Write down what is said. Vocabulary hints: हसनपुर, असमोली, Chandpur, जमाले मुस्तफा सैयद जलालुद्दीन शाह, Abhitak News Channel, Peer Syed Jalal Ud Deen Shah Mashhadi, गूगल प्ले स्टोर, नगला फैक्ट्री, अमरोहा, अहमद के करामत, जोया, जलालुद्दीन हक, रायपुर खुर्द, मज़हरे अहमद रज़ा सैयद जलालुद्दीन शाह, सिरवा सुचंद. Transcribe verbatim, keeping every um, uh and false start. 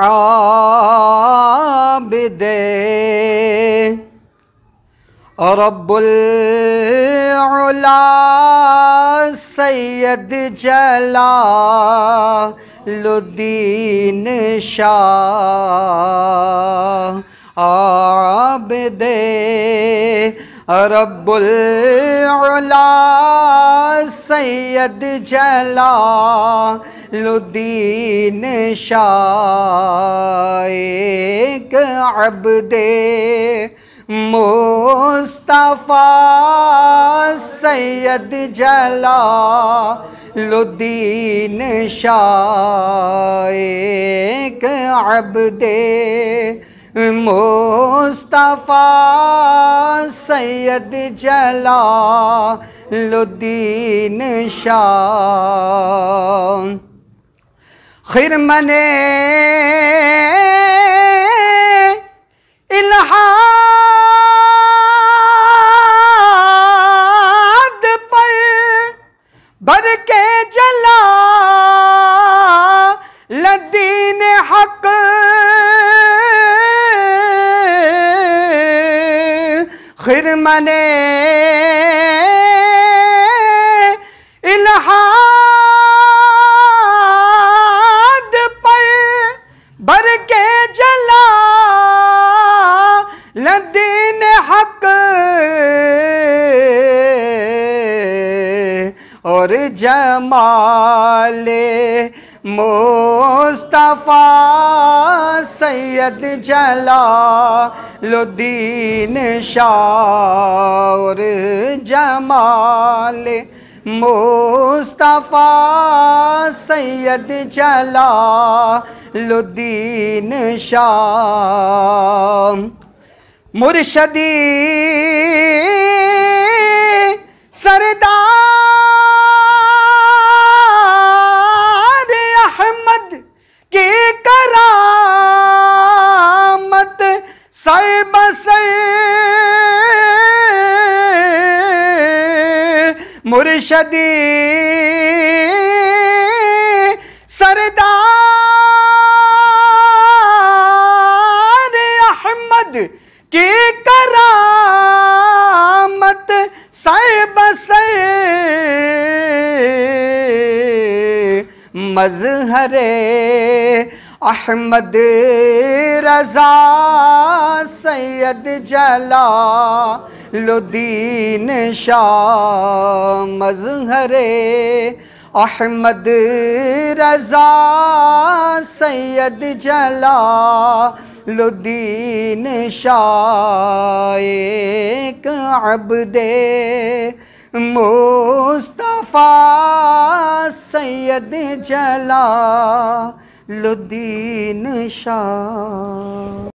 आबिदे रबुल औला सैयद जलालुद्दीन शाह। आबिदे रब्बुल औला सैयद जलालुद्दीन शाह। एक आबिदे मुस्तफा सैयद जलालुद्दीन शाह। एक आबिदे मुस्तफा सैयद जलालुद्दीन शाह। खिरमने इल्हाद पर भर के जलालुद्दीन हक खिरमने इल्हाद पर भर के जलालुद्दीन हक और जमाले मुस्तफा सैयद जलालुद्दीन शाह। और जमाले मुस्तफा सैयद जलालुद्दीन शाह। मुर्शिदी सरदार के करामत सर बसर मुर्शिदी सरदार अहमद के करामत सर बसर मज़हरे अहमद रजा सैयद जलालुद्दीन शाह। मज़हरे अहमद रज़ा सैयद जलालुद्दीन शाह। एक आबिदे मुस्तफा सैयद जलालुद्दीन शाह।